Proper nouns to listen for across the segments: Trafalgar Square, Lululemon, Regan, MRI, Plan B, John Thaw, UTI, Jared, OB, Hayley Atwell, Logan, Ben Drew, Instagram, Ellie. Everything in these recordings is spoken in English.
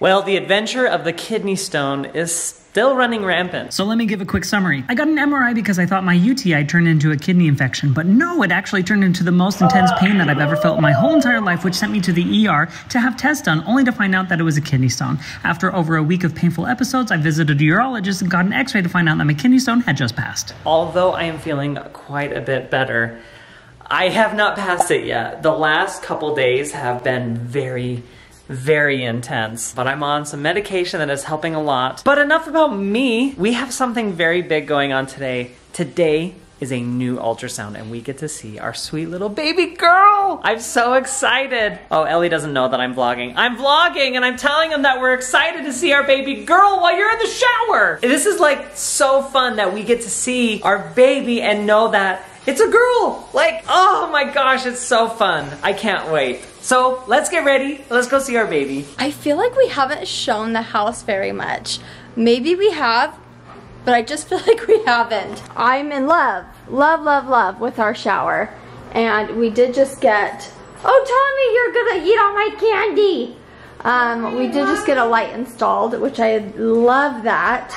Well, the adventure of the kidney stone is still running rampant. So let me give a quick summary. I got an MRI because I thought my UTI turned into a kidney infection, but no, it actually turned into the most intense pain that I've ever felt in my whole entire life, which sent me to the ER to have tests done, only to find out that it was a kidney stone. After over a week of painful episodes, I visited a urologist and got an x-ray to find out that my kidney stone had just passed. Although I am feeling quite a bit better, I have not passed it yet. The last couple days have been very intense, but I'm on some medication that is helping a lot. But enough about me. We have something very big going on today. Today is a new ultrasound and we get to see our sweet little baby girl. I'm so excited. Oh, Ellie doesn't know that I'm vlogging. I'm vlogging and I'm telling him that we're excited to see our baby girl while you're in the shower. This is like so fun that we get to see our baby and know that it's a girl. Like, oh my gosh, it's so fun. I can't wait. So let's get ready. Let's go see our baby. I feel like we haven't shown the house very much. Maybe we have, but I just feel like we haven't. I'm in love, love, love, love with our shower. And we did just get, oh Tommy, you're gonna eat all my candy. We did just get a light installed, which I love that.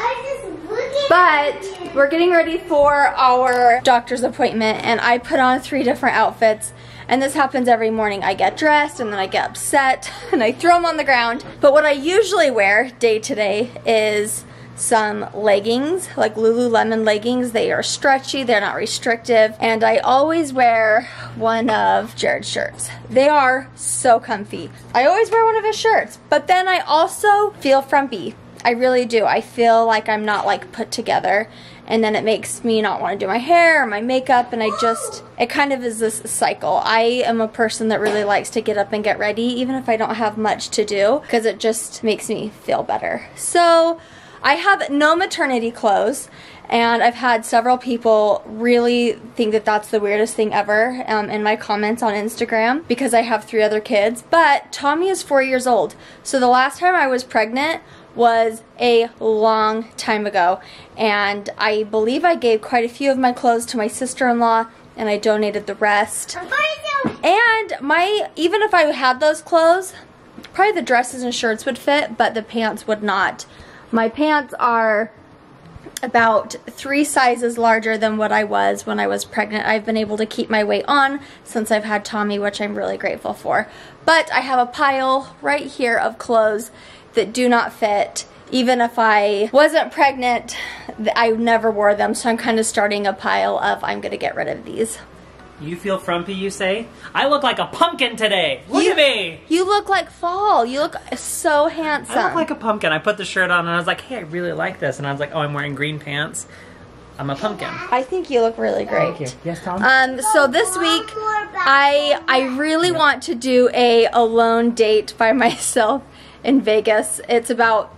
But we're getting ready for our doctor's appointment and I put on 3 different outfits. And this happens every morning. I get dressed and then I get upset and I throw them on the ground. But what I usually wear day to day is some leggings, like Lululemon leggings. They are stretchy, they're not restrictive. And I always wear one of Jared's shirts. They are so comfy. I always wear one of his shirts, but then I also feel frumpy. I really do. I feel like I'm not like put together, and then it makes me not want to do my hair or my makeup, and I just, it kind of is this cycle. I am a person that really likes to get up and get ready, even if I don't have much to do, because it just makes me feel better. So I have no maternity clothes, and I've had several people really think that that's the weirdest thing ever in my comments on Instagram, because I have 3 other kids, but Tommy is 4 years old. So the last time I was pregnant was a long time ago, and I believe I gave quite a few of my clothes to my sister-in-law and I donated the rest. And my, even if I had those clothes, probably the dresses and shirts would fit, but the pants would not. My pants are about 3 sizes larger than what I was when I was pregnant. I've been able to keep my weight on since I've had Tommy, which I'm really grateful for. But I have a pile right here of clothes that do not fit. Even if I wasn't pregnant, I never wore them, so I'm kind of starting a pile of, I'm gonna get rid of these. You feel frumpy, you say? I look like a pumpkin today. Look at me. You look like fall. You look so handsome. I look like a pumpkin. I put the shirt on and I was like, hey, I really like this. And I was like, oh, I'm wearing green pants. I'm a pumpkin. I think you look really great. Thank you. Yes, Tom? So this week, I really want to do a alone date by myself in Vegas. It's about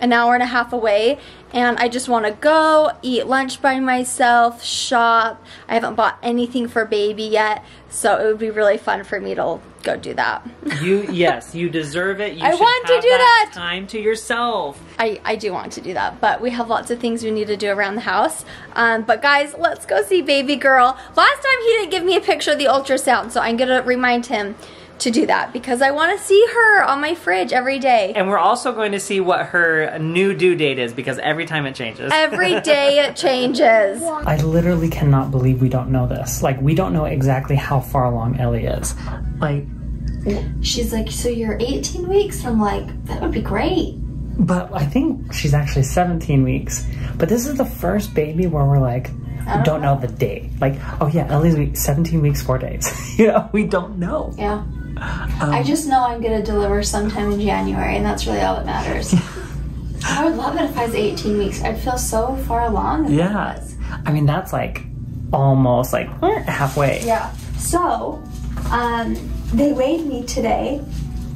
an hour and a half away, and I just want to go eat lunch by myself, shop. I haven't bought anything for baby yet, so it would be really fun for me to go do that. Yes, you deserve it. You I want to do that. Time to yourself. I do want to do that, but we have lots of things we need to do around the house. But guys, let's go see baby girl. Last time he didn't give me a picture of the ultrasound, so I'm gonna remind him to do that, because I want to see her on my fridge every day. And we're also going to see what her new due date is, because every time it changes. Every day it changes. I literally cannot believe we don't know this. Like, we don't know exactly how far along Ellie is. Like, she's like, so you're 18 weeks? I'm like, that would be great. But I think she's actually 17 weeks. But this is the first baby where we're like, don't know the date. Like, oh yeah, Ellie's 17 weeks, 4 days. You know, we don't know. Yeah. I just know I'm going to deliver sometime in January, and that's really all that matters. Yeah. I would love it if I was 18 weeks. I'd feel so far along. Yeah. I mean, that's like almost like halfway. Yeah. So they weighed me today,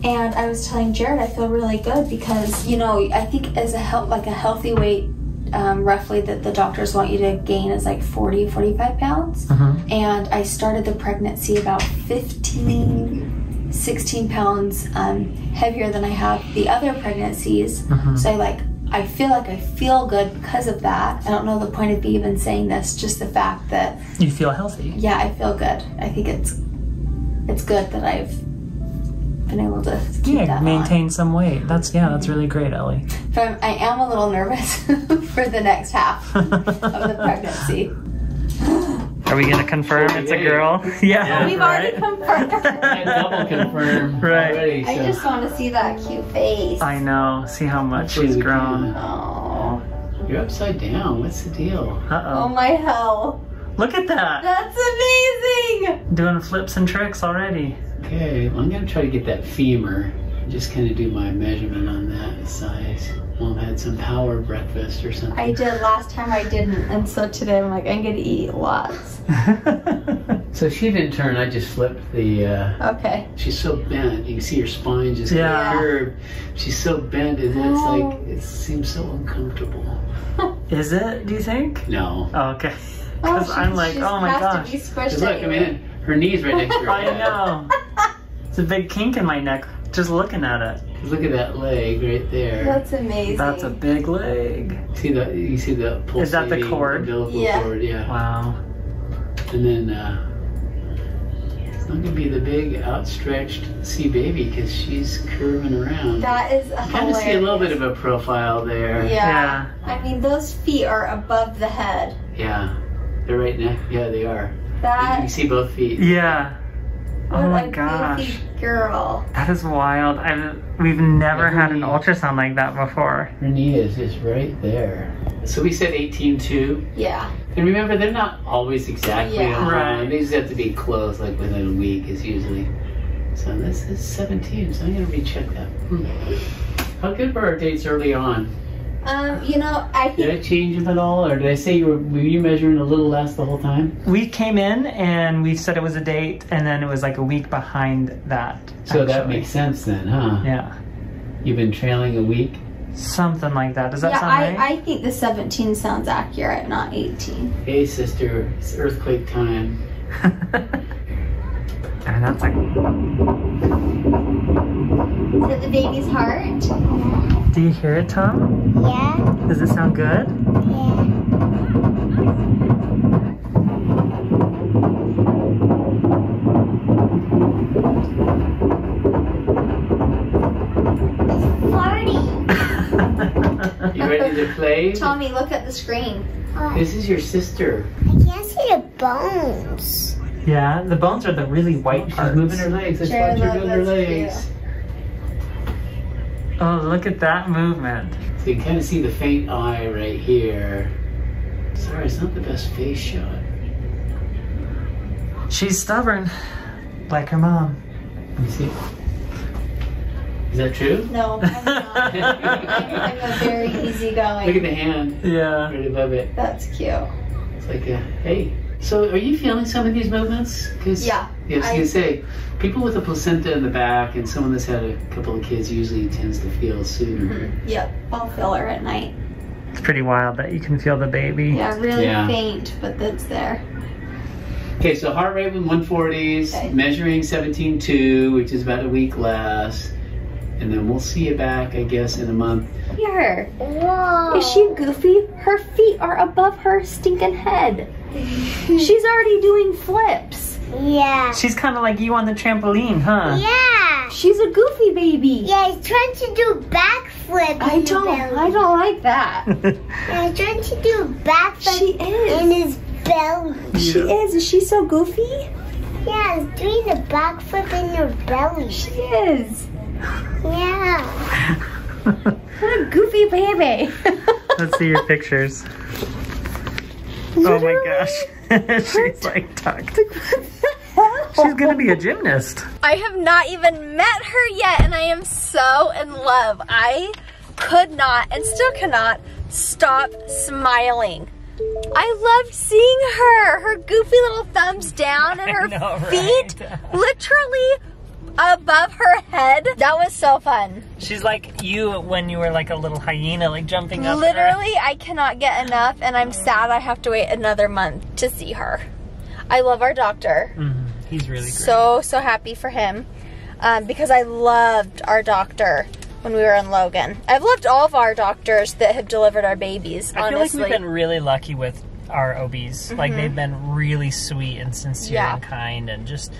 and I was telling Jared I feel really good because, you know, I think as a healthy weight, roughly that the doctors want you to gain is like 40, 45 pounds. And I started the pregnancy about 16 pounds heavier than I have the other pregnancies. So I feel like I feel good because of that. I don't know the point of me even saying this, just the fact that you feel healthy. Yeah, I feel good. I think it's good that I've been able to keep that maintain on. Some weight. That's really great, Ellie. But I am a little nervous for the next half of the pregnancy. Are we gonna confirm it's a girl? Yeah. Well, we've already confirmed. I double confirmed. Right. Already, so. I just want to see that cute face. I know. See how much she's grown. Oh. You're upside down. What's the deal? Uh-oh. Oh my hell. Look at that. That's amazing. Doing flips and tricks already. Okay. Well, I'm gonna try to get that femur. Just kind of do my measurement on that size. Mom had some power breakfast or something. I did last time, I didn't, and so today I'm like, I'm gonna eat lots. So she didn't turn, I just flipped the. Okay. She's so bent, you can see her spine just curved. She's so bent, and then it's like it seems so uncomfortable. Is it? Do you think? No. Oh, okay. Because I'm like, oh my gosh. Look, I mean, her knee's right next to her. I know. It's a big kink in my neck. Just looking at it. Look at that leg right there. That's amazing. That's a big leg. See that? You see the pulsating. Is that the cord? Yeah. Cord, yeah. Wow. And then it's not gonna be the big outstretched sea baby because she's curving around. That is hilarious. Kind of see a little bit of a profile there. Yeah. I mean, those feet are above the head. Yeah. They're right now. Yeah, they are. That. You see both feet. Yeah. Oh my gosh. Girl. That is wild. We've never had an ultrasound like that before. Her knee is just right there. So we said 18.2. Yeah. And remember, they're not always exactly on time. They just have to be close, like within a week is usually. So this is 17, so I'm going to recheck that. How good were our dates early on? You know, I think... Did I change them at all, or did I say were you measuring a little less the whole time? We came in, and we said it was a date, and then it was like a week behind that. So that makes sense then, huh? Yeah. You've been trailing a week? Something like that. Does that sound right? Yeah, I think the 17 sounds accurate, not 18. Hey, sister, it's earthquake time. And that's like... Is it the baby's heart? Yeah. Do you hear it, Tom? Yeah. Does it sound good? Yeah. It's farting. You ready to play? Tommy, look at the screen. This is your sister. I can't see the bones. Yeah, the bones are the really white parts. She's moving her legs. Let's watch her move her legs. Oh, look at that movement. So you can kind of see the faint eye right here. Sorry, it's not the best face shot. She's stubborn, like her mom. Let me see. Is that true? No, I'm not. I'm a very easygoing. Look at the hand. Yeah. I really love it. That's cute. It's like a, hey. So are you feeling some of these movements? Yeah. Yes, I can say, people with a placenta in the back and someone that's had a couple of kids usually tends to feel sooner. Mm-hmm. Yep, I'll feel her at night. It's pretty wild that you can feel the baby. Yeah, really faint, but that's there. Okay, so heart rate in 140s, measuring 17.2, which is about a week less. And then we'll see you back, I guess, in a month. Look at her. Whoa. Is she goofy? Her feet are above her stinking head. She's already doing flips. Yeah. She's kind of like you on the trampoline, huh? Yeah. She's a goofy baby. Yeah, she's trying to do backflips. I don't like that. Yeah, she's trying to do backflips. She is. In his belly. She is. Is she so goofy? Yeah, she's doing the backflip in your belly. She is. Yeah. What a goofy baby. Let's see your pictures. Literally, oh my gosh. She's like tucked. She's gonna be a gymnast. I have not even met her yet, and I am so in love. I could not and still cannot stop smiling. I love seeing her. Her goofy little thumbs down and her feet literally above her head. That was so fun. She's like you when you were like a little hyena, like jumping up. Literally, I cannot get enough, and I'm sad I have to wait another month to see her. I love our doctor. Mm-hmm. He's really great. So happy for him, because I loved our doctor when we were in Logan. I've loved all of our doctors that have delivered our babies, honestly. I feel like we've been really lucky with our OBs. Mm-hmm. Like, they've been really sweet and sincere and kind and just...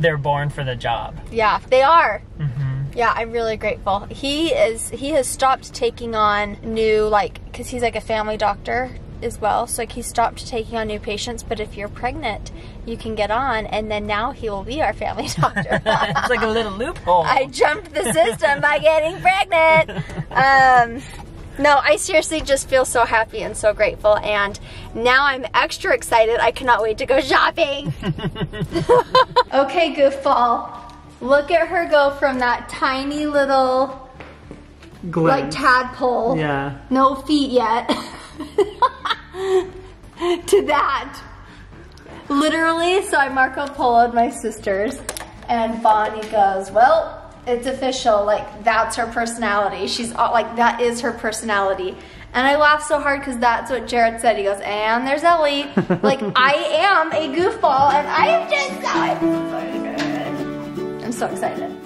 they're born for the job. Yeah, they are. Mm-hmm. Yeah, I'm really grateful. He has stopped taking on new, like, 'cause he's like a family doctor as well. So like he stopped taking on new patients, but if you're pregnant, you can get on, and then now he will be our family doctor. It's like a little loophole. I jumped the system by getting pregnant. No, I seriously just feel so happy and so grateful, and now I'm extra excited. I cannot wait to go shopping. Okay, goofball. Look at her go from that tiny little glimpse, like tadpole. Yeah. No feet yet. To that. Literally, so I Marco Polo'd my sisters, and Bonnie goes, well, it's official, like that's her personality. She's all, like, that is her personality. And I laugh so hard because that's what Jared said. He goes, and there's Ellie. Like, I am a goofball, and I am just so excited. I'm so excited.